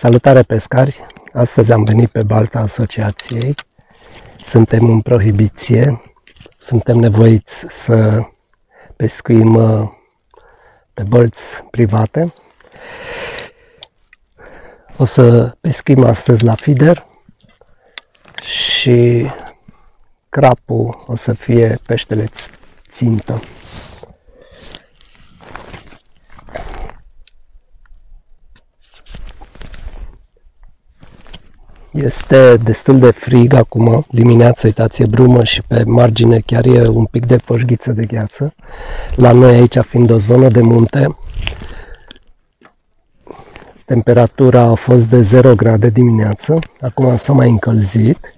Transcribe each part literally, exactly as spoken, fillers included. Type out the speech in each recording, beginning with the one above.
Salutare pescari! Astăzi am venit pe balta asociației. Suntem în prohibiție. Suntem nevoiți să pescuim pe bălți private. O să pescuim astăzi la feeder și crapul o să fie peștele țintă. Este destul de frig acum, dimineața, uitați, e brumă și pe margine chiar e un pic de poșghiță de gheață. La noi aici, fiind o zonă de munte, temperatura a fost de zero grade dimineață, acum s-a mai încălzit.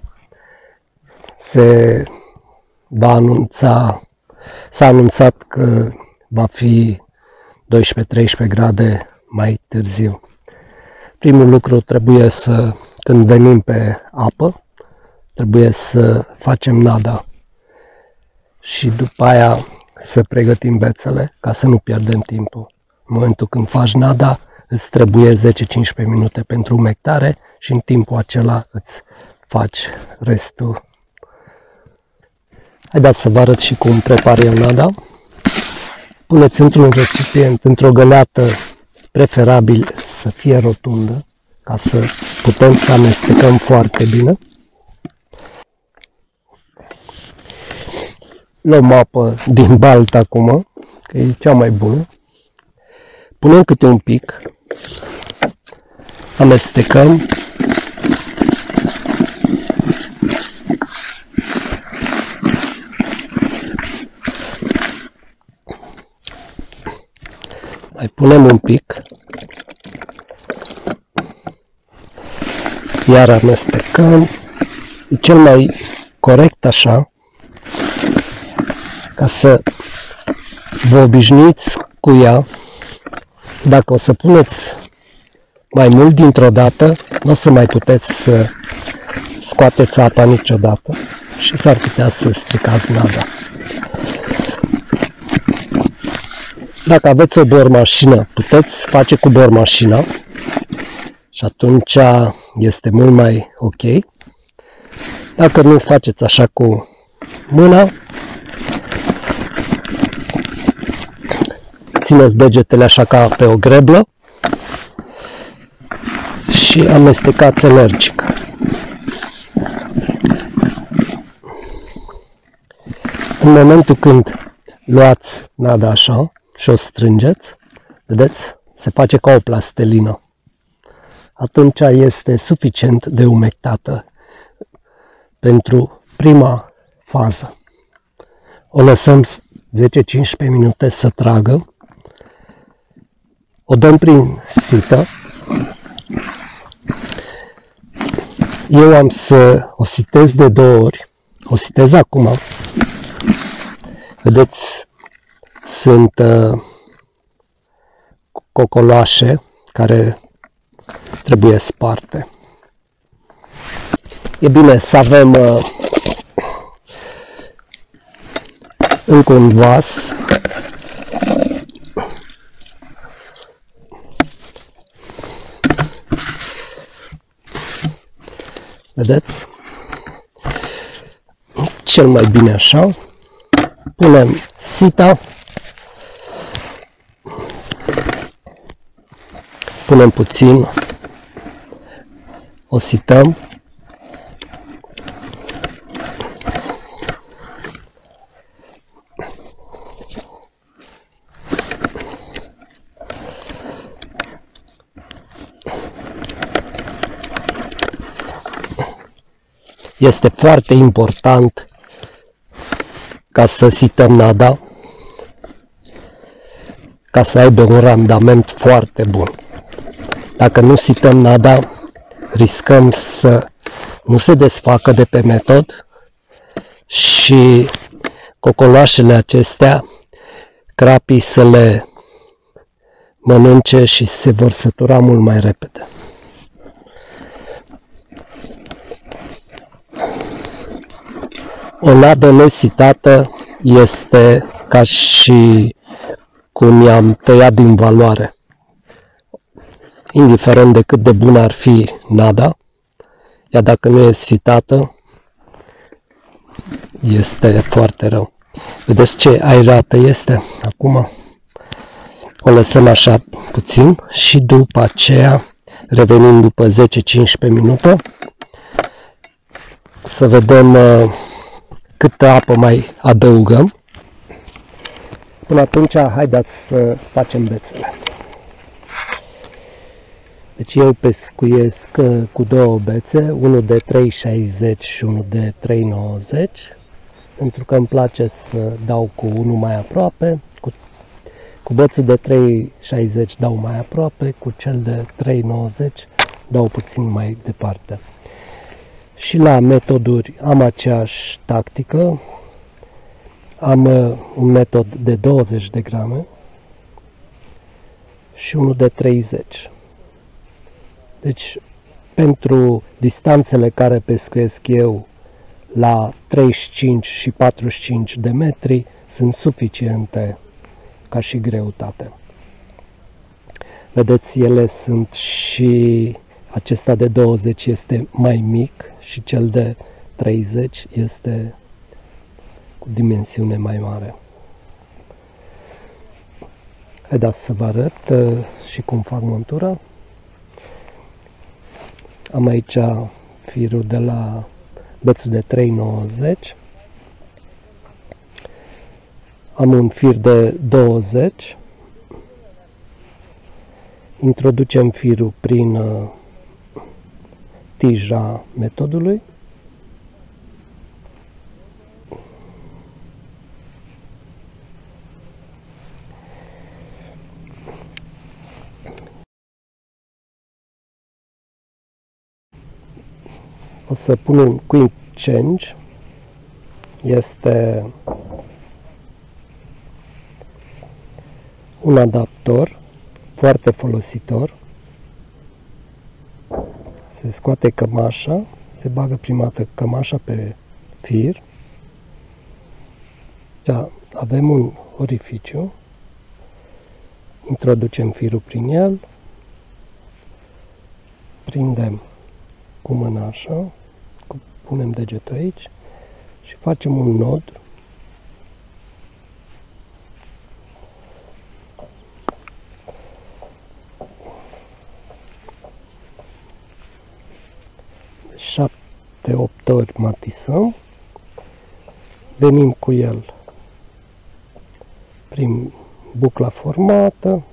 Se va anunța, s-a anunțat că va fi doisprezece treisprezece grade mai târziu. Primul lucru trebuie să Când venim pe apă, trebuie să facem nada și după aia să pregătim bețele ca să nu pierdem timpul. În momentul când faci nada, îți trebuie zece cincisprezece minute pentru umectare și în timpul acela îți faci restul. Haideți să vă arăt și cum prepar eu nada. Puneți într-un recipient, într-o găleată, preferabil să fie rotundă, ca să putem să amestecăm foarte bine. Luăm apă din baltă acum, că e cea mai bună. Punem câte un pic, amestecăm. Mai punem un pic. Iar amestecăm, e cel mai corect așa, ca să vă obișnuiți cu ea. Dacă o să puneți mai mult dintr-o dată, nu o să mai puteți să scoateți apa niciodată și s-ar putea să stricați nada. Dacă aveți o bormașină, puteți face cu bormașina. Și atunci este mult mai ok. Dacă nu faceți așa cu mâna, țineți degetele așa ca pe o greblă și amestecați energic. În momentul când luați nada așa și o strângeți, vedeți, se face ca o plastelină. Atunci este suficient de umectată pentru prima fază. O lăsăm zece cincisprezece minute să tragă. O dăm prin sită. Eu am să o sitez de două ori. O sitez acum. Vedeți, sunt uh, cocoloașe care trebuie sparte. E bine să avem uh, încă un vas. Vedeți? Cel mai bine așa. Punem sita. Punem puțin, o sităm. Este foarte important ca să sităm nada, ca să aibă un randament foarte bun. Dacă nu sităm nada, riscăm să nu se desfacă de pe metod și cocoloașele acestea, crapii să le mănânce și se vor sătura mult mai repede. O nadă nesitată este ca și cum i-am tăiat din valoare. indiferent de cât de bună ar fi nada, ea dacă nu e sitată, este foarte rău. Vedeți ce aerată este acum? O lăsăm așa puțin și după aceea, revenim după zece cincisprezece minute, să vedem uh, câtă apă mai adăugăm. Până atunci, haideți să facem bețele. Deci eu pescuiesc cu două bețe, unul de trei șaizeci și unul de trei nouăzeci, pentru că îmi place să dau cu unul mai aproape, cu, cu bățul de trei șaizeci dau mai aproape, cu cel de trei nouăzeci dau puțin mai departe. Și la metoduri am aceeași tactică, am un metod de douăzeci de grame și unul de treizeci. Deci, pentru distanțele care pescuiesc eu la treizeci și cinci și patruzeci și cinci de metri, sunt suficiente ca și greutate. Vedeți, ele sunt și acesta de douăzeci este mai mic și cel de treizeci este cu dimensiune mai mare. Haideți să vă arăt și cum fac montura. Am aici firul de la bățul de trei nouăzeci. Am un fir de douăzeci. Introducem firul prin tija metodului. O să pun un quick change, este un adaptor foarte folositor, se scoate cămașa, se bagă prima dată cămașa pe fir, avem un orificiu, introducem firul prin el, prindem cu mâna așa, punem degetul aici și facem un nod. șapte opt ori matisăm, venim cu el prin bucla formată,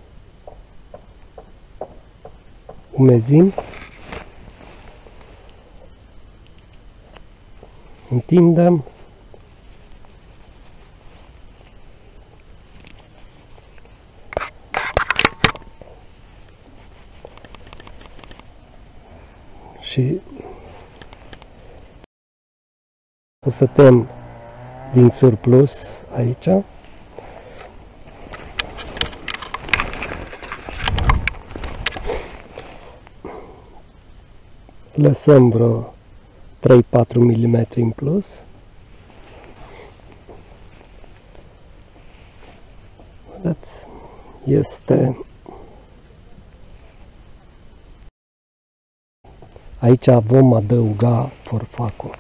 umezim, întindem și o să tăiem din surplus aici. Lăsăm vreo trei patru mm în plus. Vedeți? Este... Aici vom adăuga forfacul.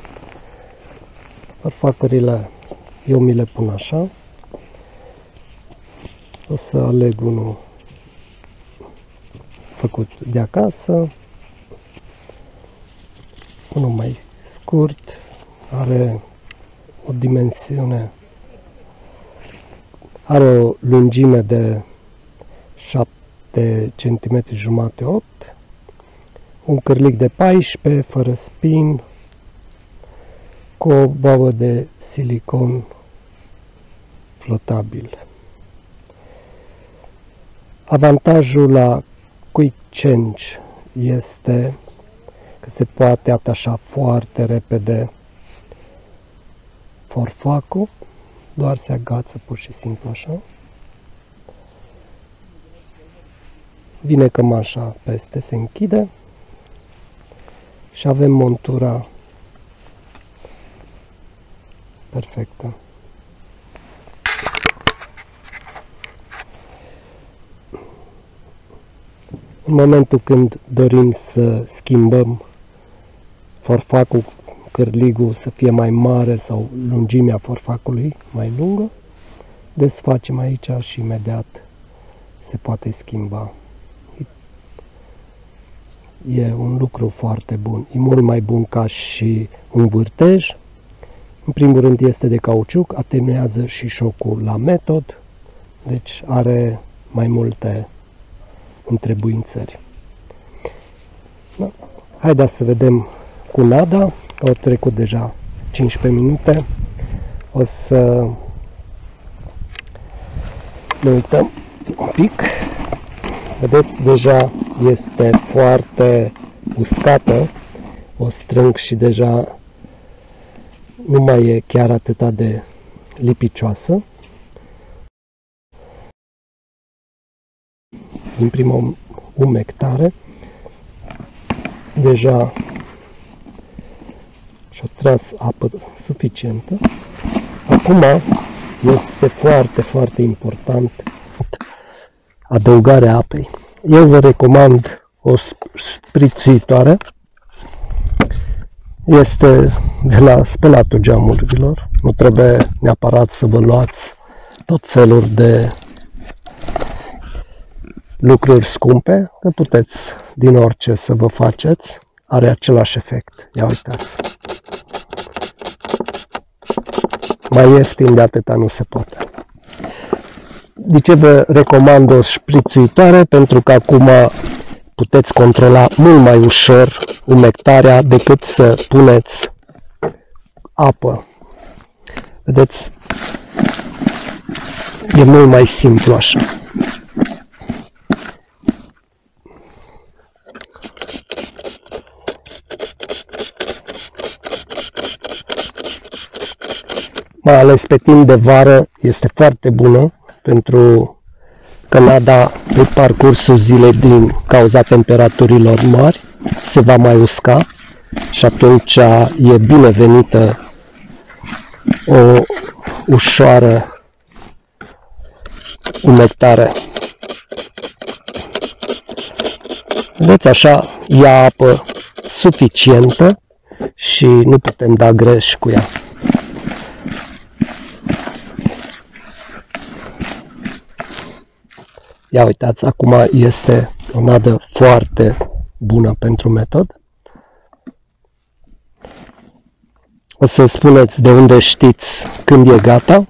Forfacurile eu mi le pun așa. O să aleg unul făcut de acasă. Unul mai scurt, are o dimensiune, are o lungime de șapte virgulă cinci centimetri, opt, un cârlic de paisprezece fără spin, cu o babă de silicon flotabil. Avantajul la Quick Change este că se poate atașa foarte repede forfacul, doar se agață pur și simplu așa. Vine cămașa peste, se închide și avem montura perfectă. în momentul când dorim să schimbăm forfacul, cârligul să fie mai mare sau lungimea forfacului mai lungă, desfacem aici și imediat se poate schimba. E un lucru foarte bun, e mult mai bun ca și un vârtej. În primul rând este de cauciuc, atenuează și șocul la metod, deci are mai multe întrebuințări. Da. Haideți să vedem cu nada, că au trecut deja cincisprezece minute. O să ne uităm un pic. Vedeți, deja este foarte uscată, o strâng și deja nu mai e chiar atâta de lipicioasă. Din prima umectare, deja și-o tras apă suficientă. Acum este foarte, foarte important adăugarea apei. Eu vă recomand o sprițitoare. Este de la spălatul geamurilor. Nu trebuie neapărat să vă luați tot felul de lucruri scumpe, că puteți din orice să vă faceți. Are același efect. Ia uitați. Mai ieftin de atâta nu se poate. De ce vă recomand o sprițuitoare? Pentru că acum puteți controla mult mai ușor umectarea decât să puneți apă. Vedeți? E mult mai simplu așa. Mai ales pe timp de vară este foarte bună, pentru că nada pe parcursul zilei, din cauza temperaturilor mari, se va mai usca și atunci e binevenită o ușoară umectare. Vedeți, așa ia apă suficientă și nu putem da greș cu ea. Ia uitați, acum este o nadă foarte bună pentru metod. O să spuneți de unde știți când e gata.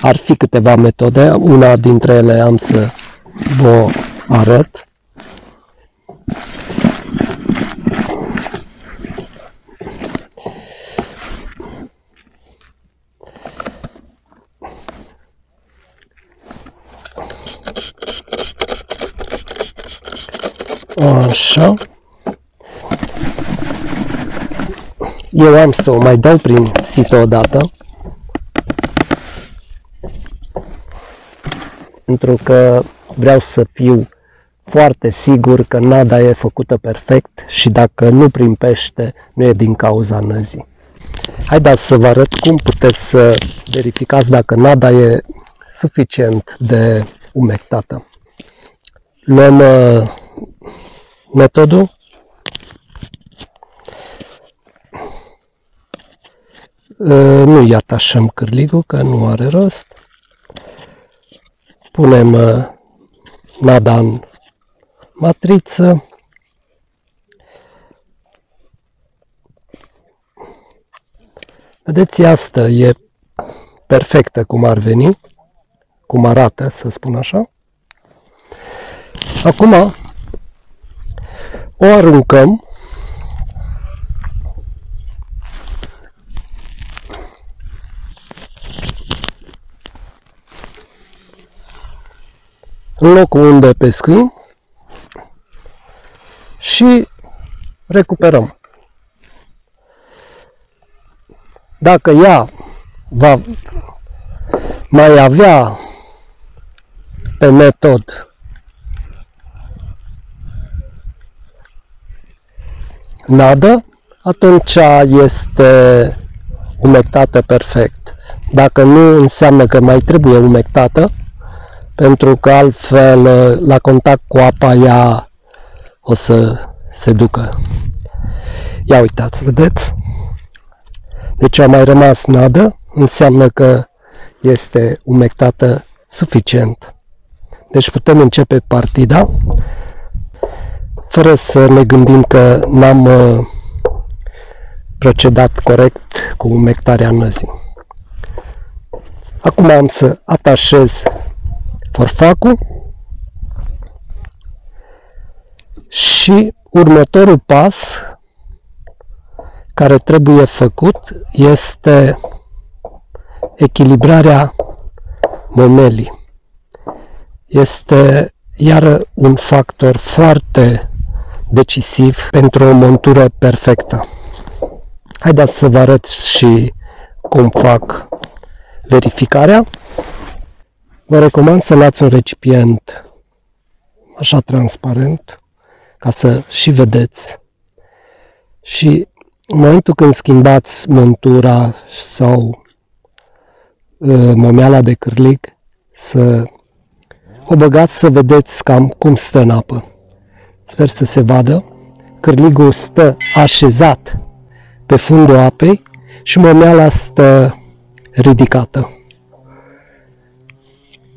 Ar fi câteva metode, una dintre ele am să vă arăt. Așa. Eu am să o mai dau prin sită odată, pentru că vreau să fiu foarte sigur că nada e făcută perfect și dacă nu prin pește, nu e din cauza năzii. Haideți să vă arăt cum puteți să verificați dacă nada e suficient de umectată. Luăm uh, metodul, uh, nu-i atașăm cârligul, că nu are rost. Punem uh, nada în matriță. Vedeți, asta e perfectă cum ar veni, cum arată, să spun așa. Acum o aruncăm în locul unde pescuim și recuperăm. Dacă ea va mai avea pe metod nadă, atunci este umectată perfect. Dacă nu, înseamnă că mai trebuie umectată, pentru că altfel la contact cu apa ea o să se ducă. Ia uitați, vedeți? Deci a mai rămas nadă, înseamnă că este umectată suficient. Deci putem începe partida fără să ne gândim că n-am procedat corect cu umectarea năzii. Acum am să atașez forfacul și următorul pas care trebuie făcut este echilibrarea momelii. Este iar un factor foarte decisiv pentru o montură perfectă. Haideți să vă arăt și cum fac verificarea. Vă recomand să luați un recipient așa transparent ca să și vedeți. Și în momentul când schimbați montura sau uh, momeala de cârlig, să o băgați să vedeți cam cum stă în apă. Sper să se vadă. Cârligul stă așezat pe fundul apei și momeala stă ridicată.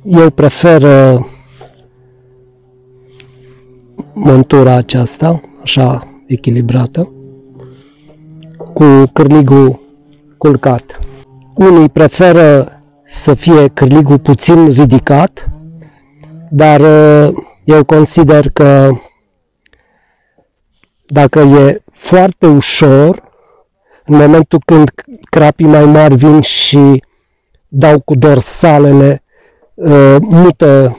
Eu prefer uh, montura aceasta, așa echilibrată, cu cârligul culcat. Unii preferă să fie cârligul puțin ridicat, dar uh, eu consider că dacă e foarte ușor, în momentul când crapii mai mari vin și dau cu dorsalele, uh, mută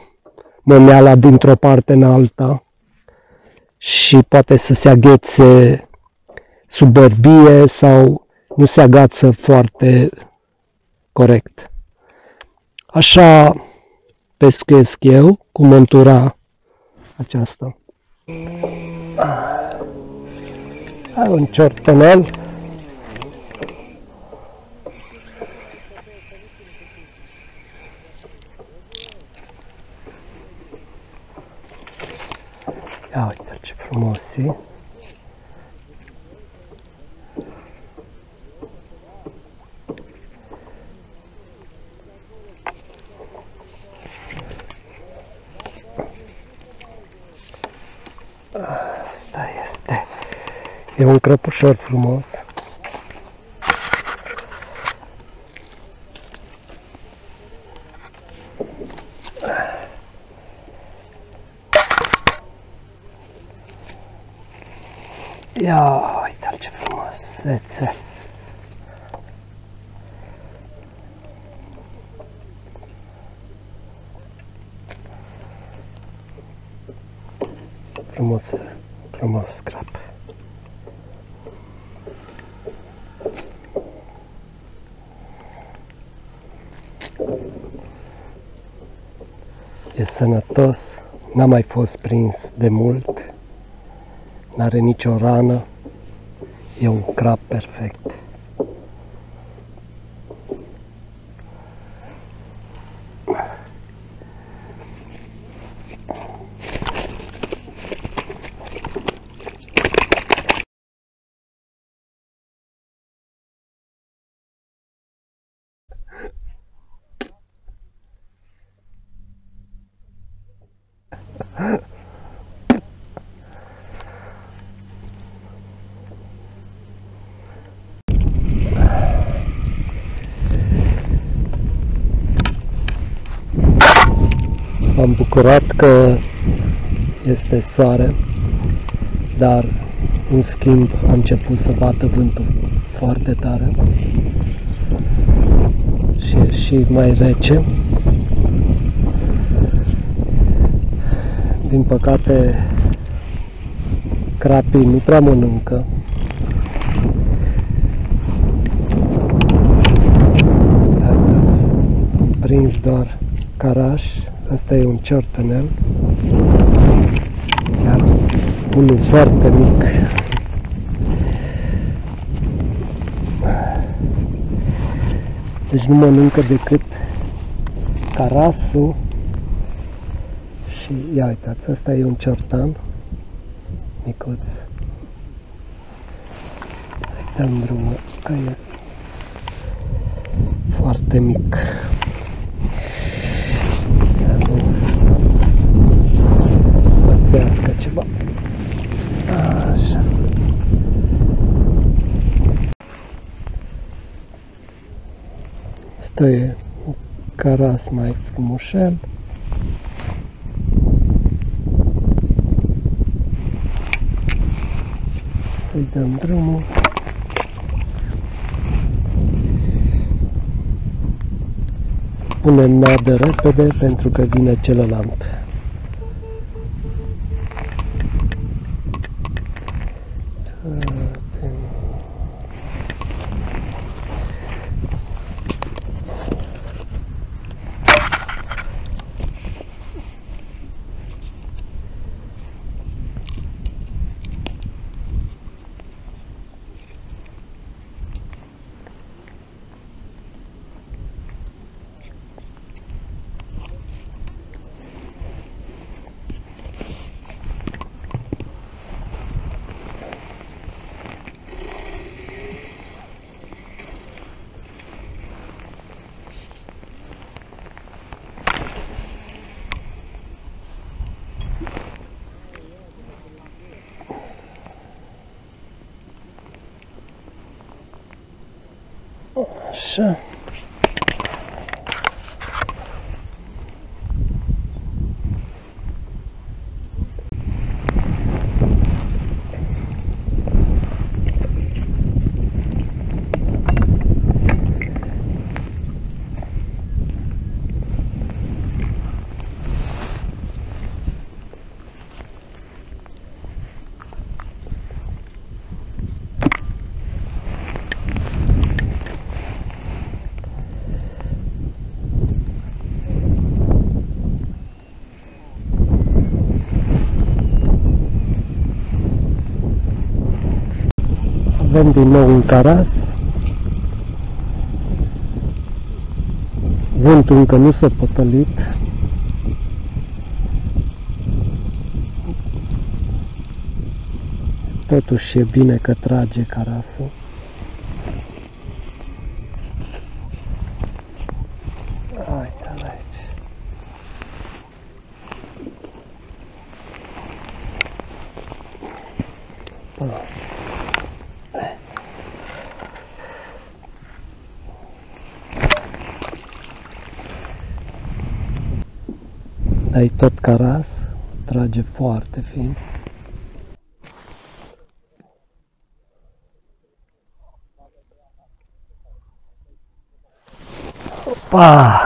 momeala dintr-o parte în alta și poate să se aghețe suberbie sau nu se agață foarte corect. Așa pescuiesc eu cu montura aceasta. Ai un ciortonel. Ia uite ce frumos e. Asta este. E un crăpușor frumos. Ia uite-l ce frumusețe. Frumos, frumos scrap. E sănătos, n-a mai fost prins de mult, n-are nicio rană, e un crap perfect. M-am bucurat că este soare, dar în schimb a început să bată vântul foarte tare și e și mai rece. Din păcate, crapii nu prea mănâncă. Am prins doar caraș. Asta e un ciortănel, iar unul foarte mic. Deci nu mănâncă decât carasul Și ia uitați, ăsta e un ciortan micuț. Să-i dăm drumul. Aia. Foarte mic. Să nu pățească ceva. Așa. Stă un caras mai frumușel. Să-i dăm drumul. Punem nadă repede pentru că vine celălalt. Așa. Avem din nou un caras. Vântul încă nu s-a potolit. Totuși e bine că trage carasul. Ai tot caras, trage foarte fin. Opa!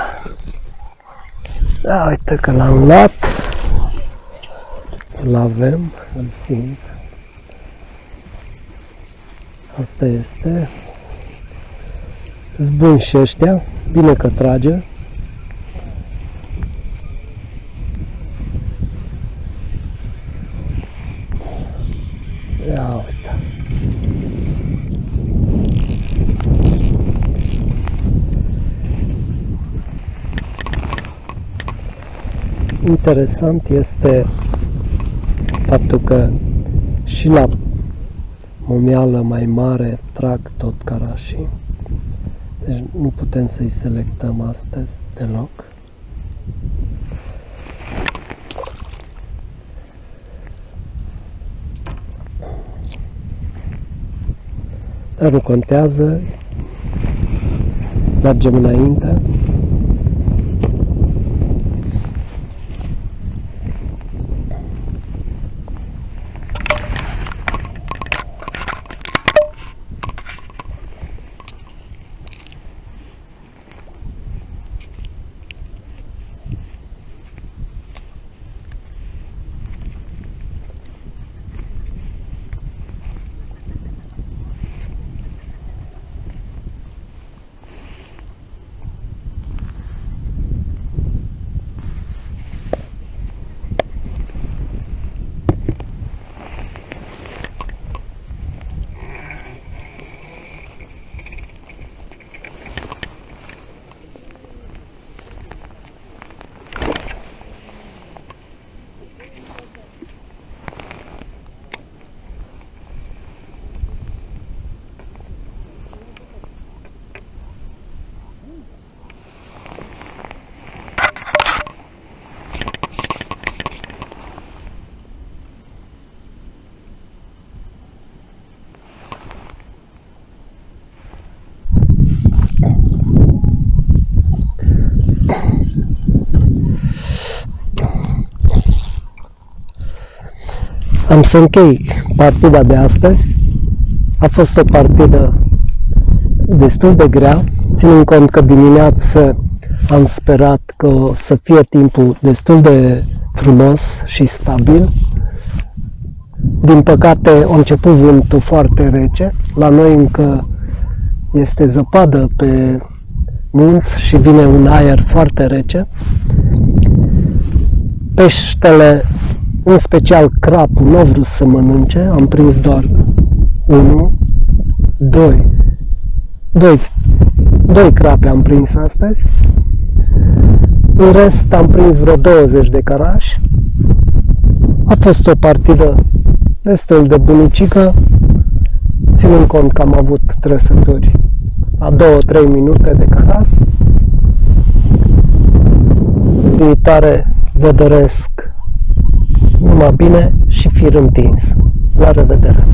Da, uite că l-am luat. Îl avem, îl simt. Asta este. Zbun și ăștia, bine că trage. Ia uita. Interesant este faptul că și la momeală mai mare trag tot carașii. Deci nu putem să-i selectăm astăzi deloc. Dar nu contează, mergem înainte. Am să închei partida de astăzi. A fost o partidă destul de grea, ținând cont că dimineață am sperat că o să fie timpul destul de frumos și stabil. Din păcate a început vântul foarte rece, la noi încă este zăpadă pe munți și vine un aer foarte rece. Peștele, în special crapul, nu a vrut să mănânce, am prins doar unul, doi, doi, doi crape am prins astăzi. În rest am prins vreo douăzeci de carași. A fost o partidă destul de bunicică, ținând cont că am avut trăsături a două trei minute de caras. Viitoare vă doresc numai bine și fir întins. La revedere!